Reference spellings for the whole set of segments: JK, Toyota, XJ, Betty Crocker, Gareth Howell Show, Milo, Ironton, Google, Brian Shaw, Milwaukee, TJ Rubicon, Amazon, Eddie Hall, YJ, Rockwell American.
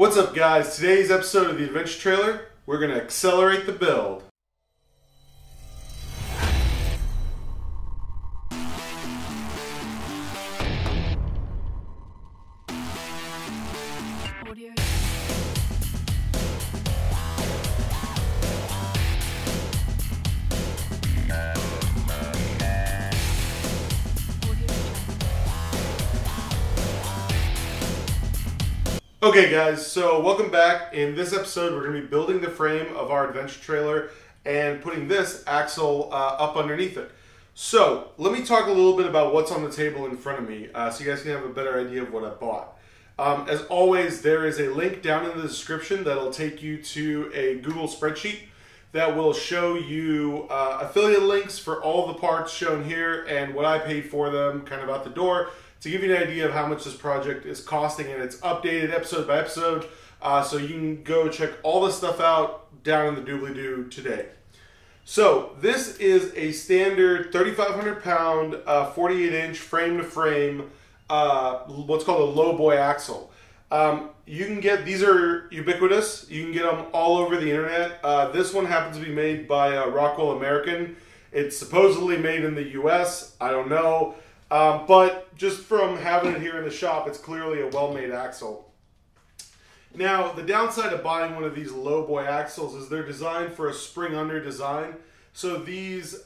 What's up, guys? Today's episode of the Adventure Trailer, we're going to accelerate the build. Okay guys, so welcome back. In this episode we're going to be building the frame of our adventure trailer and putting this axle up underneath it. So let me talk a little bit about what's on the table in front of me so you guys can have a better idea of what I bought. As always, there is a link down in the description that'll take you to a Google spreadsheet that will show you affiliate links for all the parts shown here and what I paid for them kind of out the door, to give you an idea of how much this project is costing, and it's updated episode by episode, so you can go check all this stuff out down in the doobly-doo today. So this is a standard 3,500 pound, 48 inch frame to frame, what's called a low boy axle. You can get, these are ubiquitous, you can get them all over the internet. This one happens to be made by Rockwell American. It's supposedly made in the US, I don't know. But just from having it here in the shop, it's clearly a well-made axle. Now, the downside of buying one of these lowboy axles is they're designed for a spring-under design. So these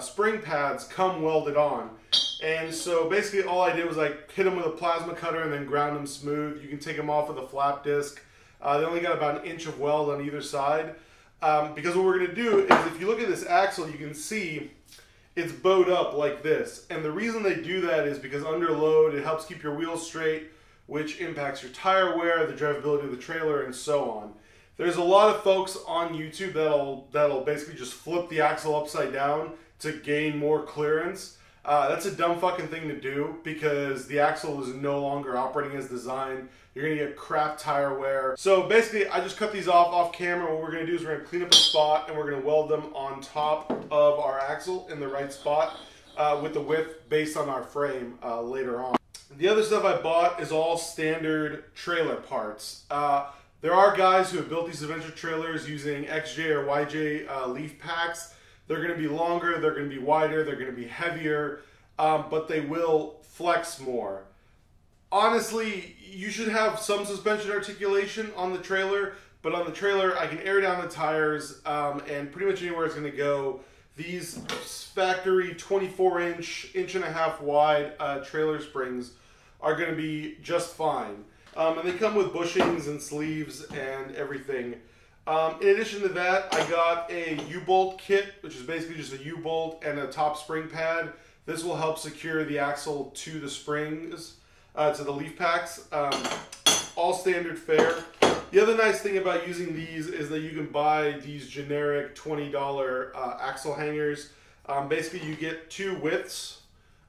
spring pads come welded on. And so basically all I did was I hit them with a plasma cutter and then ground them smooth. You can take them off with a flap disc. They only got about an inch of weld on either side. Because what we're going to do is, if you look at this axle, you can see it's bowed up like this. And the reason they do that is because under load, it helps keep your wheels straight, which impacts your tire wear, the drivability of the trailer, and so on. There's a lot of folks on YouTube that'll basically just flip the axle upside down to gain more clearance. That's a dumb fucking thing to do because the axle is no longer operating as designed. You're gonna get crap tire wear. So basically, I just cut these off camera. What we're gonna do is we're gonna clean up a spot and we're gonna weld them on top of our axle in the right spot with the width based on our frame later on. The other stuff I bought is all standard trailer parts. There are guys who have built these adventure trailers using XJ or YJ leaf packs. They're going to be longer, they're going to be wider, they're going to be heavier, but they will flex more. Honestly, you should have some suspension articulation on the trailer, but on the trailer I can air down the tires and pretty much anywhere it's going to go. These factory 24-inch, inch-and-a-half wide trailer springs are going to be just fine. And they come with bushings and sleeves and everything. In addition to that, I got a U-bolt kit, which is basically just a U-bolt and a top spring pad. This will help secure the axle to the springs, to the leaf packs. All standard fare. The other nice thing about using these is that you can buy these generic $20 axle hangers. Basically, you get two widths,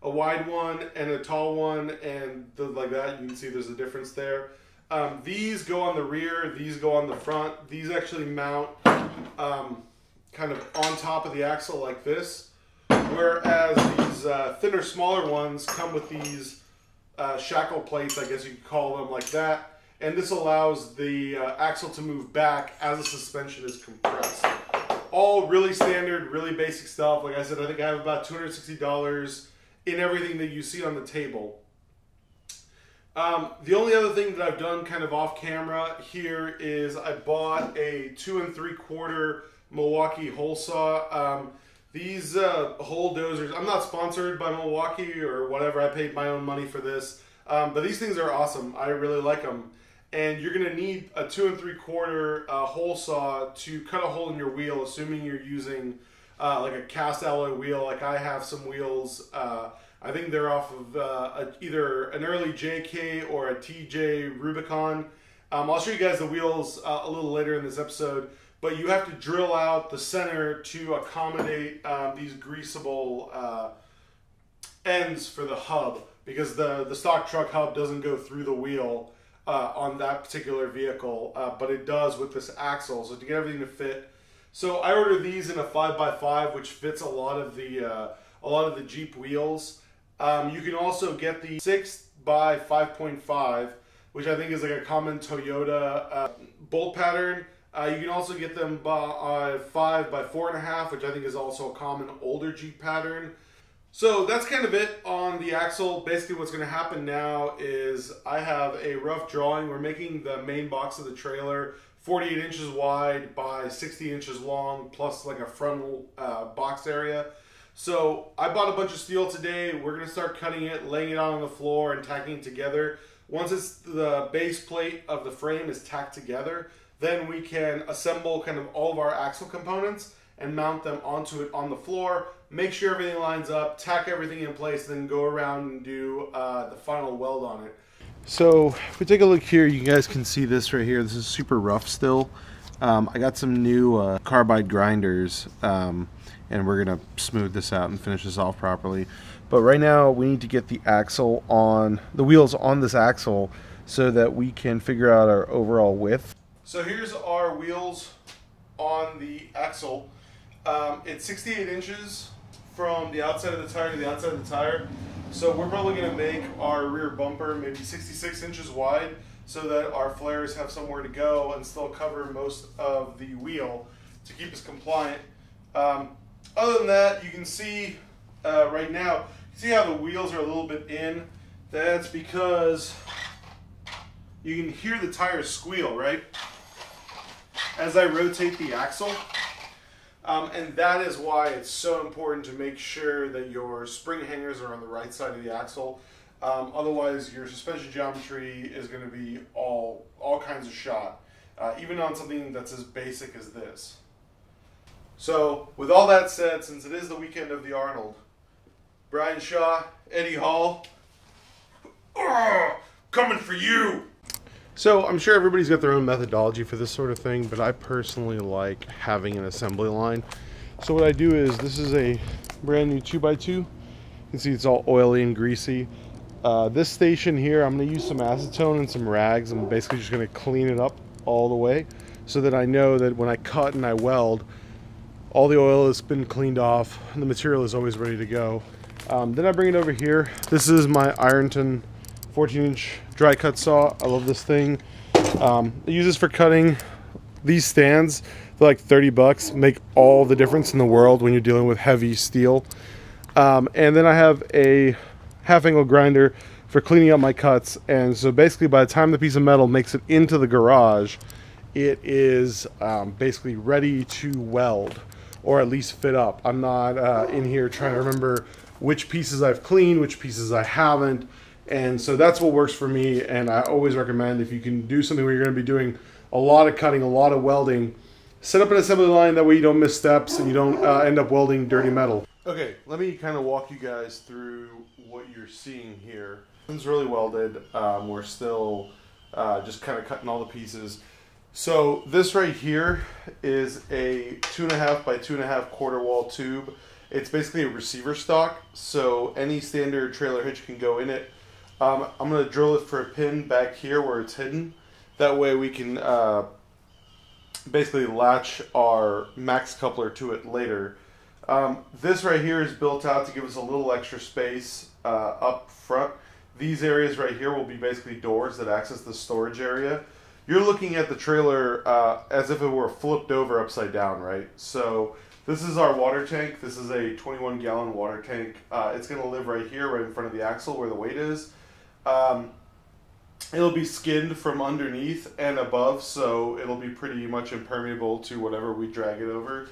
a wide one and a tall one, and like that. You can see there's a difference there. These go on the rear, these go on the front. These actually mount kind of on top of the axle like this, whereas these thinner, smaller ones come with these shackle plates, I guess you could call them, like that. And this allows the axle to move back as the suspension is compressed. All really standard, really basic stuff. Like I said, I think I have about $260 in everything that you see on the table. The only other thing that I've done kind of off camera here is I bought a 2 3/4 Milwaukee hole saw. These hole dozers, I'm not sponsored by Milwaukee or whatever, I paid my own money for this. But these things are awesome, I really like them. And you're gonna need a 2 3/4 hole saw to cut a hole in your wheel, assuming you're using like a cast alloy wheel, like I have some wheels. I think they're off of either an early JK or a TJ Rubicon. I'll show you guys the wheels a little later in this episode, but you have to drill out the center to accommodate these greasable ends for the hub, because the stock truck hub doesn't go through the wheel on that particular vehicle, but it does with this axle, so to get everything to fit. So I ordered these in a 5x5, which fits a lot of the Jeep wheels. You can also get the 6x5.5, which I think is like a common Toyota bolt pattern. You can also get them by 5 by 4.5, which I think is also a common older Jeep pattern. So that's kind of it on the axle. Basically what's going to happen now is I have a rough drawing. We're making the main box of the trailer 48 inches wide by 60 inches long, plus like a frontal box area. So I bought a bunch of steel today. We're going to start cutting it, laying it out on the floor and tacking it together. Once it's the base plate of the frame is tacked together, then we can assemble kind of all of our axle components and mount them onto it on the floor, make sure everything lines up, tack everything in place, and then go around and do the final weld on it. So if we take a look here, you guys can see this right here. This is super rough still. I got some new carbide grinders, and we're gonna smooth this out and finish this off properly. But right now we need to get the axle on, the wheels on this axle, so that we can figure out our overall width. So here's our wheels on the axle. It's 68 inches from the outside of the tire to the outside of the tire. So we're probably gonna make our rear bumper maybe 66 inches wide so that our flares have somewhere to go and still cover most of the wheel to keep us compliant. Other than that, you can see right now, you see how the wheels are a little bit in? That's because you can hear the tires squeal, right? As I rotate the axle. And that is why it's so important to make sure that your spring hangers are on the right side of the axle. Otherwise, your suspension geometry is going to be all kinds of shot, even on something that's as basic as this. So, with all that said, since it is the weekend of the Arnold, Brian Shaw, Eddie Hall, coming for you! So I'm sure everybody's got their own methodology for this sort of thing, but I personally like having an assembly line. So what I do is, this is a brand new 2x2. You can see it's all oily and greasy. This station here, I'm gonna use some acetone and some rags. I'm basically just gonna clean it up all the way so that I know that when I cut and I weld, all the oil has been cleaned off and the material is always ready to go. Then I bring it over here. This is my Ironton 14-inch dry cut saw. I love this thing. It uses for cutting these stands. They're like 30 bucks, make all the difference in the world when you're dealing with heavy steel. And then I have a half angle grinder for cleaning up my cuts. And so basically by the time the piece of metal makes it into the garage, it is basically ready to weld or at least fit up. I'm not in here trying to remember which pieces I've cleaned, which pieces I haven't. And so that's what works for me, and I always recommend if you can do something where you're going to be doing a lot of cutting, a lot of welding, set up an assembly line, that way you don't miss steps and you don't end up welding dirty metal. Okay, let me kind of walk you guys through what you're seeing here. It's really welded. We're still just kind of cutting all the pieces. So this right here is a 2.5 by 2.5 quarter wall tube. It's basically a receiver stock, so any standard trailer hitch can go in it. I'm going to drill it for a pin back here where it's hidden. That way we can basically latch our max coupler to it later. This right here is built out to give us a little extra space up front. These areas right here will be basically doors that access the storage area. You're looking at the trailer as if it were flipped over upside down, right? So this is our water tank. This is a 21-gallon water tank. It's going to live right here, right in front of the axle where the weight is. It'll be skinned from underneath and above, so it'll be pretty much impermeable to whatever we drag it over.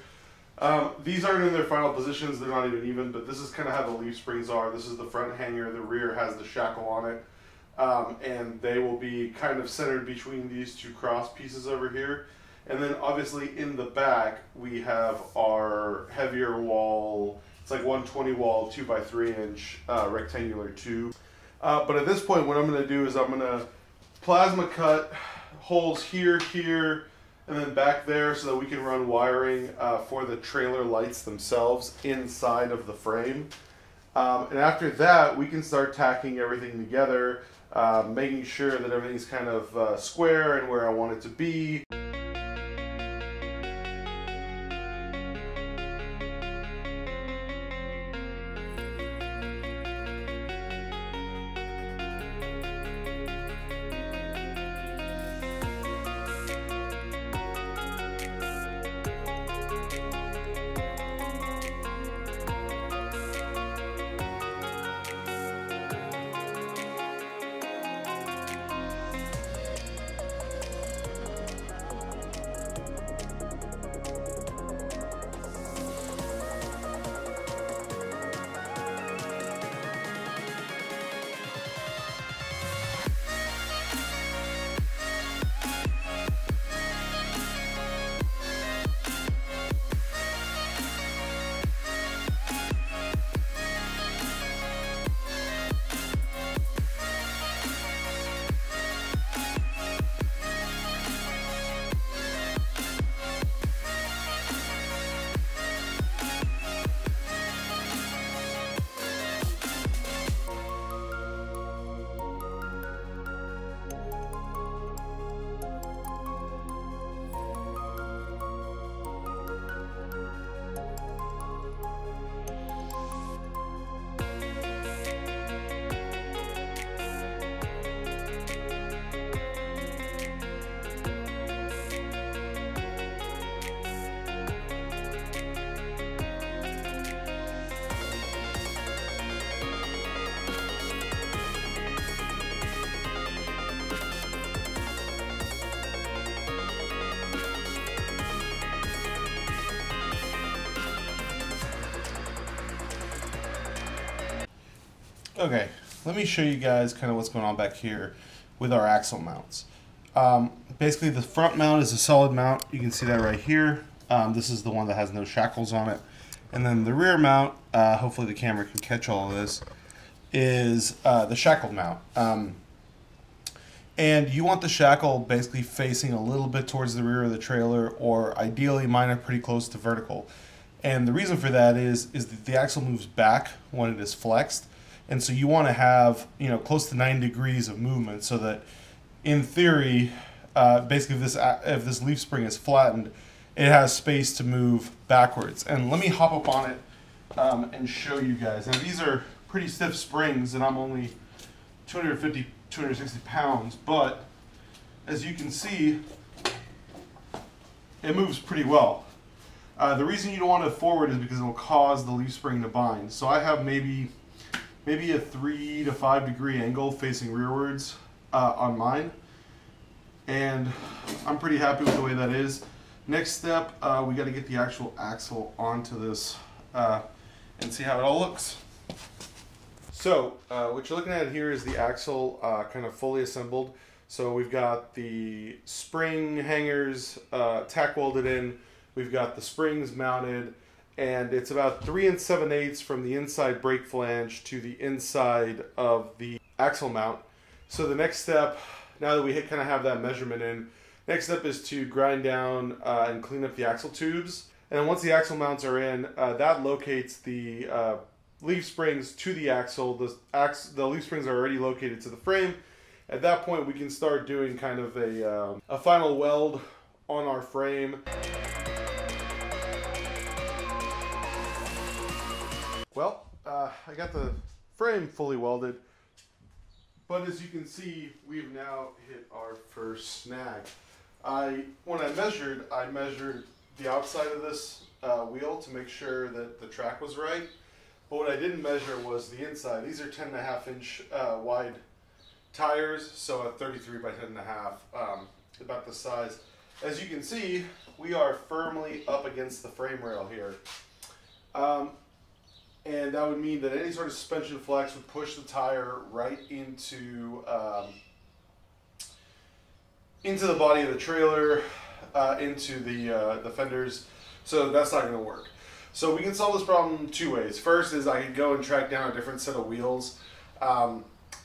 These aren't in their final positions, they're not even even, but this is kind of how the leaf springs are. This is the front hanger, the rear has the shackle on it, and they will be kind of centered between these two cross pieces over here. And then obviously in the back, we have our heavier wall. It's like 120 wall, 2 by 3 inch rectangular tube. But at this point, what I'm going to do is I'm going to plasma cut holes here, here, and then back there so that we can run wiring for the trailer lights themselves inside of the frame. And after that, we can start tacking everything together, making sure that everything's kind of square and where I want it to be. Okay, let me show you guys kind of what's going on back here with our axle mounts. Basically, the front mount is a solid mount. You can see that right here. This is the one that has no shackles on it. And then the rear mount, hopefully the camera can catch all of this, is the shackled mount. And you want the shackle basically facing a little bit towards the rear of the trailer, or ideally mine are pretty close to vertical. And the reason for that is that the axle moves back when it is flexed. And so you want to have, you know, close to 9 degrees of movement so that in theory, basically if this leaf spring is flattened, it has space to move backwards. And let me hop up on it and show you guys. Now these are pretty stiff springs and I'm only 250, 260 pounds, but as you can see, it moves pretty well. The reason you don't want it forward is because it'll cause the leaf spring to bind. So I have maybe a 3 to 5 degree angle facing rearwards on mine, and I'm pretty happy with the way that is. Next step, we got to get the actual axle onto this and see how it all looks. So what you're looking at here is the axle kind of fully assembled. So we've got the spring hangers tack welded in, we've got the springs mounted, and it's about 3 7/8 from the inside brake flange to the inside of the axle mount. So the next step, now that we kind of have that measurement in, next step is to grind down and clean up the axle tubes. And then once the axle mounts are in, that locates the leaf springs to the axle. The leaf springs are already located to the frame. At that point, we can start doing kind of a final weld on our frame. Well, I got the frame fully welded, but as you can see, we've now hit our first snag. When I measured the outside of this wheel to make sure that the track was right, but what I didn't measure was the inside. These are 10.5-inch wide tires, so a 33 by 10.5, about the size. As you can see, we are firmly up against the frame rail here. And that would mean that any sort of suspension flex would push the tire right into the body of the trailer, into the fenders. So that's not going to work. So we can solve this problem two ways. First is I could go and track down a different set of wheels,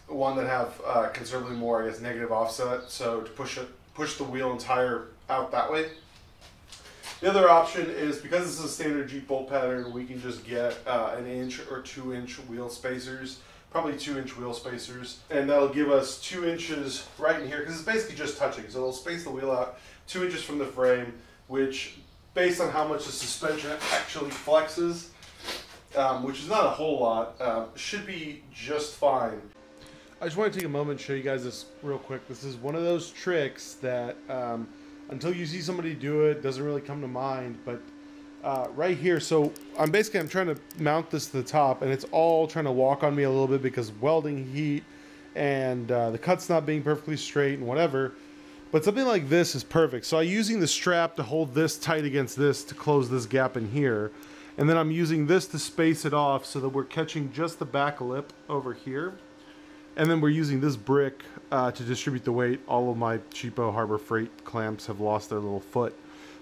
one that have considerably more, I guess, negative offset, so to push the wheel and tire out that way. The other option is, because this is a standard Jeep bolt pattern, we can just get 1 inch or 2 inch wheel spacers, probably 2 inch wheel spacers, and that'll give us 2 inches right in here, because it's basically just touching, so it'll space the wheel out 2 inches from the frame, which, based on how much the suspension actually flexes, which is not a whole lot, should be just fine. I just want to take a moment and show you guys this real quick. This is one of those tricks that until you see somebody do it, doesn't really come to mind. But right here, so I'm trying to mount this to the top, and it's all trying to walk on me a little bit because welding heat and the cut's not being perfectly straight and whatever. But something like this is perfect. So I'm using the strap to hold this tight against this to close this gap in here. And then I'm using this to space it off so that we're catching just the back lip over here. And then we're using this brick to distribute the weight. All of my cheapo Harbor Freight clamps have lost their little foot.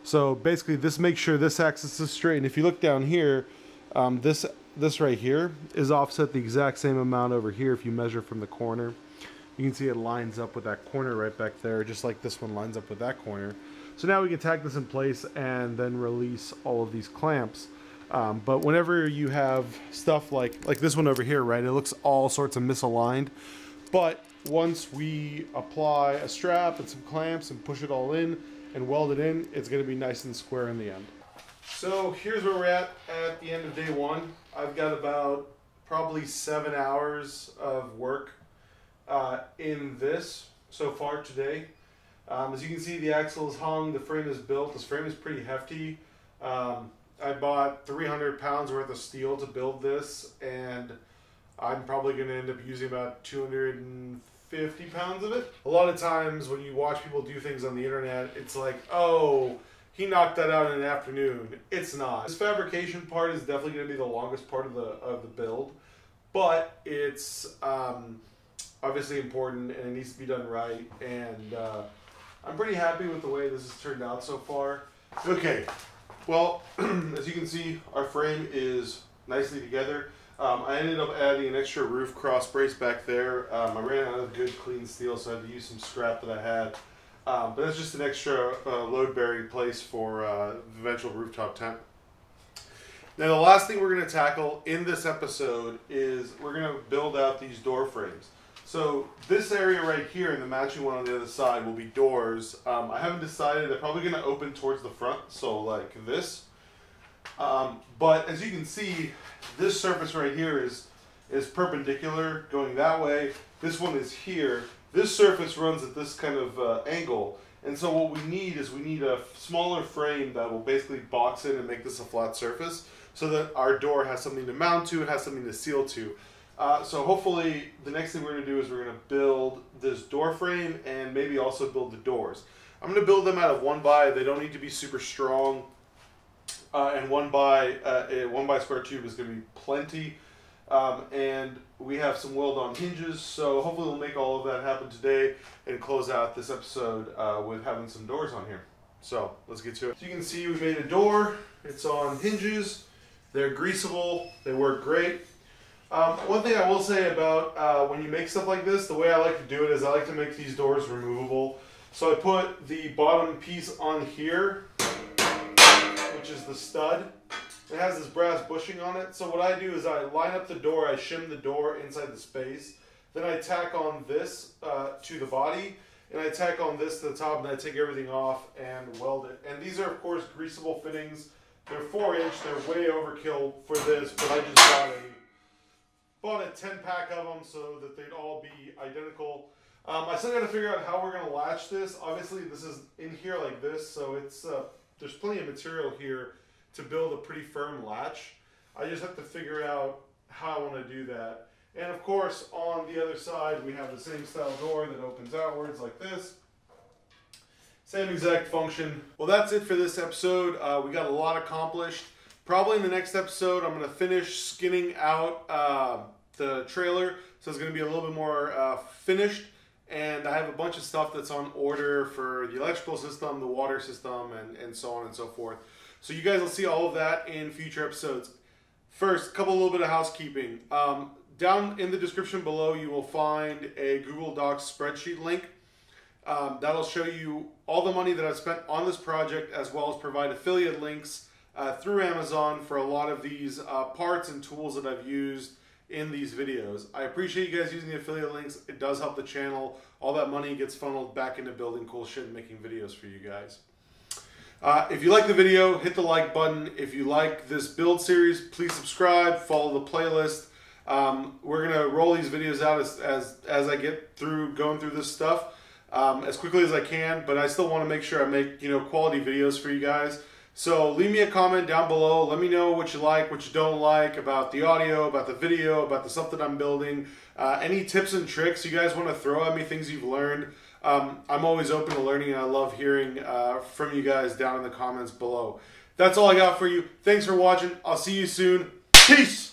So basically this makes sure this axis is straight. And if you look down here, this right here is offset the exact same amount over here. If you measure from the corner, you can see it lines up with that corner right back there, just like this one lines up with that corner. So now we can tack this in place and then release all of these clamps. But whenever you have stuff like this one over here, right, it looks all sorts of misaligned. But once we apply a strap and some clamps and push it all in and weld it in, it's going to be nice and square in the end. So here's where we're at the end of day one. I've got about probably 7 hours of work in this so far today. As you can see, the axle is hung, the frame is built. This frame is pretty hefty. I bought 300 pounds worth of steel to build this, and I'm probably going to end up using about 250 pounds of it. A lot of times when you watch people do things on the internet, it's like, oh, he knocked that out in an afternoon. It's not. This fabrication part is definitely going to be the longest part of the build, but it's obviously important and it needs to be done right. And I'm pretty happy with the way this has turned out so far. Okay, well, as you can see, our frame is nicely together. I ended up adding an extra roof cross brace back there. I ran out of good clean steel, so I had to use some scrap that I had. But that's just an extra load-bearing place for eventual rooftop tent. Now the last thing we're going to tackle in this episode is we're going to build out these door frames. So this area right here and the matching one on the other side will be doors. I haven't decided. They're probably going to open towards the front, so like this. But as you can see, this surface right here is perpendicular going that way. This one is here. This surface runs at this kind of angle. And so what we need is we need a smaller frame that will basically box in and make this a flat surface so that our door has something to mount to, it has something to seal to. So hopefully the next thing we're going to do is we're going to build this door frame and maybe also build the doors. I'm going to build them out of 1x. They don't need to be super strong. And 1x square tube is going to be plenty. And we have some weld-on hinges, so hopefully we'll make all of that happen today and close out this episode with having some doors on here. So let's get to it. So you can see we made a door. It's on hinges. They're greasable. They work great. One thing I will say about when you make stuff like this, the way I like to do it is I like to make these doors removable. So I put the bottom piece on here, which is the stud. It has this brass bushing on it. So what I do is I line up the door, I shim the door inside the space, then I tack on this to the body, and I tack on this to the top, and I take everything off and weld it. And these are, of course, greasable fittings. They're 4-inch, they're way overkill for this, but I just bought a 10-pack of them so that they'd all be identical. I still gotta figure out how we're gonna latch this. Obviously, this is in here like this, so it's there's plenty of material here to build a pretty firm latch. I just have to figure out how I want to do that. And of course, on the other side, we have the same style door that opens outwards like this. Same exact function. Well, that's it for this episode. We got a lot accomplished. Probably in the next episode, I'm going to finish skinning out the trailer. So it's going to be a little bit more finished. And I have a bunch of stuff that's on order for the electrical system, the water system, and so on and so forth. So you guys will see all of that in future episodes. First, a little bit of housekeeping. Down in the description below, you will find a Google Docs spreadsheet link. That'll show you all the money that I've spent on this project, as well as provide affiliate links through Amazon for a lot of these parts and tools that I've used in these videos. I appreciate you guys using the affiliate links. It does help the channel. All that money gets funneled back into building cool shit and making videos for you guys. If you like the video, hit the like button. If you like this build series, please subscribe, follow the playlist. We're going to roll these videos out as I get through going through this stuff as quickly as I can, but I still want to make sure I make, you know, quality videos for you guys. So leave me a comment down below. Let me know what you like, what you don't like about the audio, about the video, about the stuff that I'm building. Any tips and tricks you guys want to throw at me, things you've learned. I'm always open to learning, and I love hearing from you guys down in the comments below. That's all I got for you. Thanks for watching. I'll see you soon. Peace!